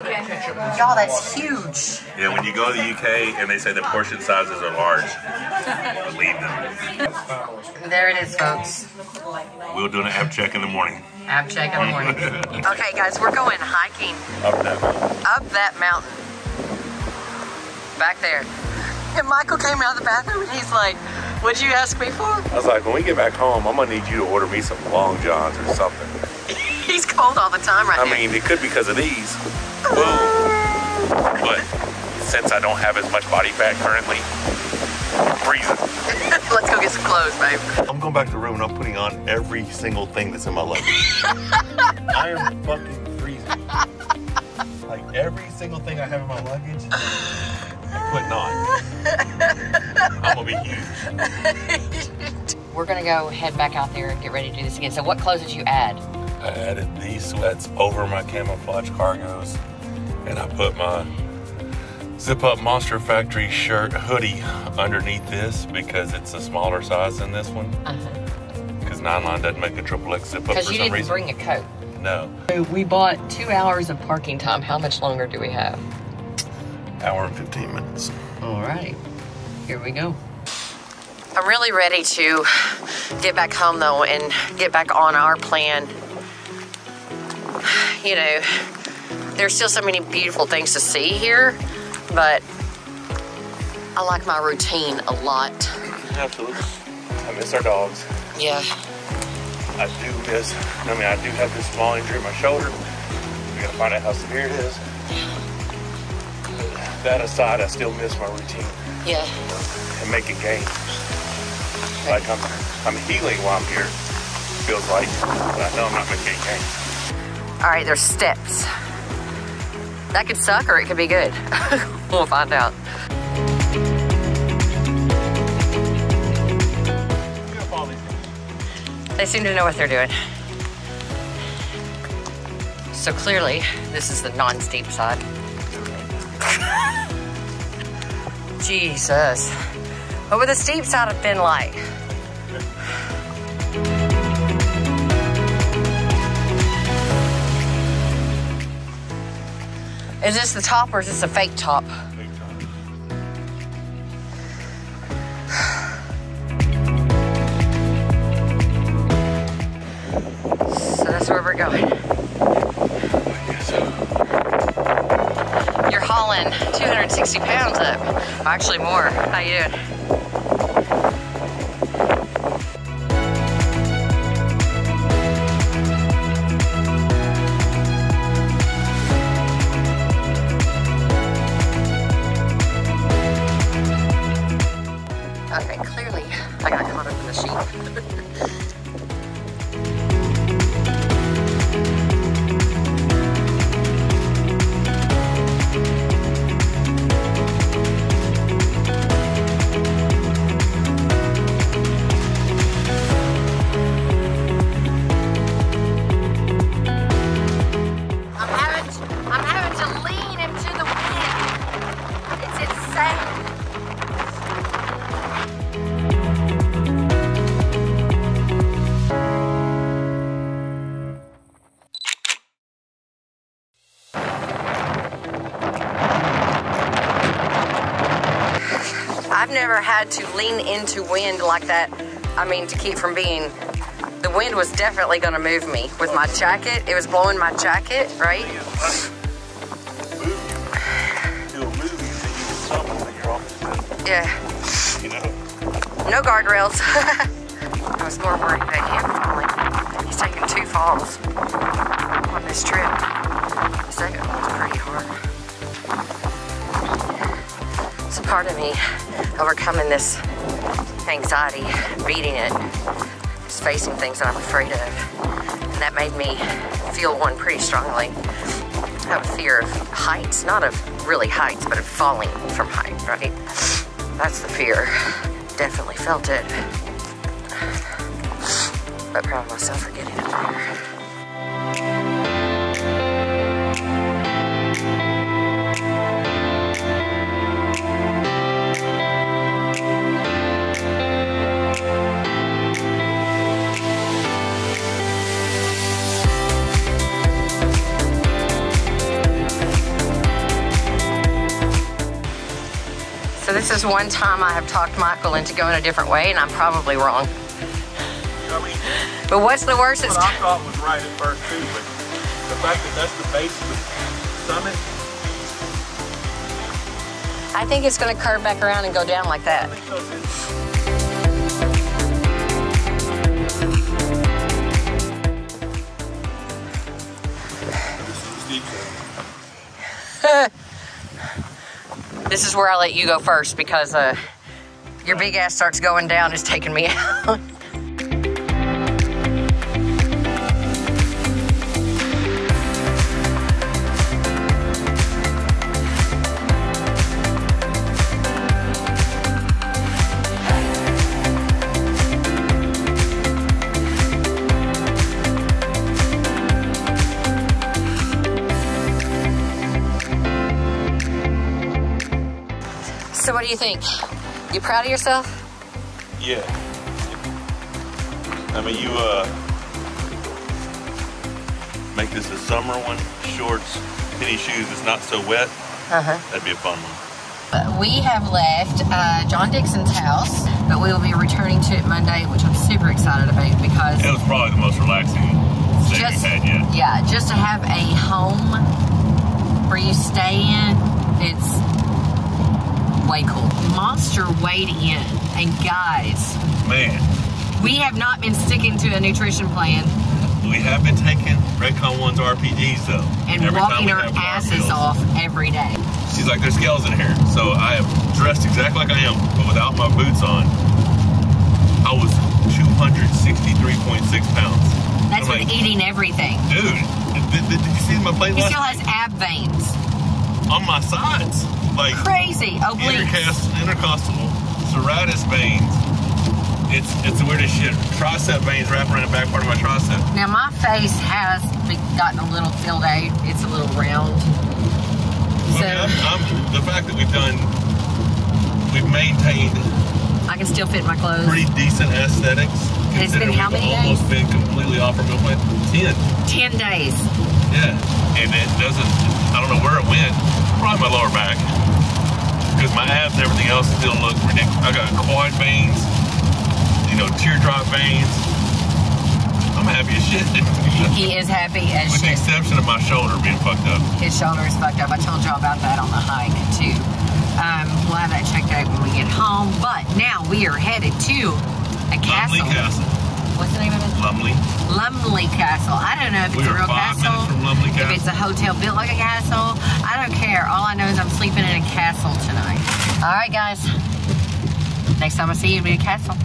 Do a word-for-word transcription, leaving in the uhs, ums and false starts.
Y'all, that's huge. Yeah, when you go to the U K and they say the portion sizes are large, believe them. There it is, folks. We'll do an app check in the morning. App check in the morning. Okay, guys, we're going hiking. Up that mountain. Up that mountain. Back there. And Michael came out of the bathroom and he's like, what'd you ask me for? I was like, when we get back home, I'm going to need you to order me some Long Johns or something. He's cold all the time right now. I mean, it could be because of these. Boom. But since I don't have as much body fat currently, I'm freezing. Let's go get some clothes, babe. I'm going back to the room and I'm putting on every single thing that's in my luggage. I am fucking freezing. Like every single thing I have in my luggage, I'm putting on. I'm going to be huge. We're going to go head back out there and get ready to do this again. So what clothes did you add? I added these sweats over my camouflage cargos, and I put my zip-up Monster Factory shirt hoodie underneath this because it's a smaller size than this one. Because uh-huh. Nine Line doesn't make a triple X zip-up for some reason. Because you didn't bring a coat. No. We bought two hours of parking time. How much longer do we have? Hour and fifteen minutes. All right. Here we go. I'm really ready to get back home, though, and get back on our plan. You know, there's still so many beautiful things to see here, but I like my routine a lot. Absolutely. I miss our dogs. Yeah. I do miss, I mean, I do have this small injury in my shoulder. We gotta find out how severe it is. But that aside, I still miss my routine. Yeah. And making gains. Right. Like, I'm, I'm healing while I'm here, feels like, but I know I'm not making gains. All right, there's steps. That could suck or it could be good. We'll find out. They seem to know what they're doing. So clearly, this is the non-steep side. Jesus. What would the steep side have been like? Is this the top or is this a fake top? Fake top. So that's where we're going. I guess so. You're hauling two hundred sixty pounds up. Actually more. How you doing? I've never had to lean into wind like that. I mean, to keep from being, the wind was definitely gonna move me. With my jacket, it was blowing my jacket, right? Yeah. You know. No guardrails. I was more worried about him falling. He's taken two falls on this trip. The second one was pretty hard. So part of me overcoming this anxiety, beating it, just facing things that I'm afraid of. And that made me feel one pretty strongly. I have a fear of heights, not of really heights, but of falling from height, right? That's the fear. Definitely felt it. But proud of myself for getting up there. this is one time I have talked Michael into going a different way, and I'm probably wrong. I mean, but what's the worst? What I thought was right at first too, but the fact that that's the base of the summit. I think it's going to curve back around and go down like that. I think so too. This is where I let you go first because uh, your big ass starts going down. It's taking me out. So what do you think? You proud of yourself? Yeah. I mean, you uh, make this a summer one, shorts, penny shoes, it's not so wet. Uh-huh. That'd be a fun one. We have left uh, John Dixon's house, but we will be returning to it Monday, which I'm super excited about because... It was probably the most relaxing day we've had yet. Yeah, just to have a home where you stay in, it's... way cool. Monster weighed in, and guys, man, we have not been sticking to a nutrition plan. We have been taking Redcon one's R P Ds though, and every walking our asses off every day. She's like, "There's scales in here," so I am dressed exactly like I am, but without my boots on. I was two hundred sixty-three point six pounds. That's with eating everything, dude. Did, did, did you see my plate? He still has ab veins on my sides. Like crazy obliques, intercostal, serratus veins. It's it's the weirdest shit. Tricep veins wrapped around the back part of my tricep. Now my face has gotten a little filled out. It's a little round. So okay, I'm, I'm, the fact that we've done, we've maintained. I can still fit my clothes. Pretty decent aesthetics. It's been how many days? Almost been completely off from it. Went ten. Ten days. Yeah, and it doesn't. I don't know where it went. Probably my lower back. Because my abs and everything else still look ridiculous. I got quad veins, you know, teardrop veins. I'm happy as shit. He is happy as shit. With the exception of my shoulder being fucked up. His shoulder is fucked up. I told y'all about that on the hike too. Um, we'll have that checked out when we get home. But now we are headed to a castle. Lumley Castle. What's the name of it? Lumley. Lumley Castle. I don't know if it's we a real five castle. Minutes from Lumley Castle. If it's a hotel built like a castle. I don't care. All I know is I'm sleeping in a castle tonight. All right, guys. Next time I see you, it'll be a castle.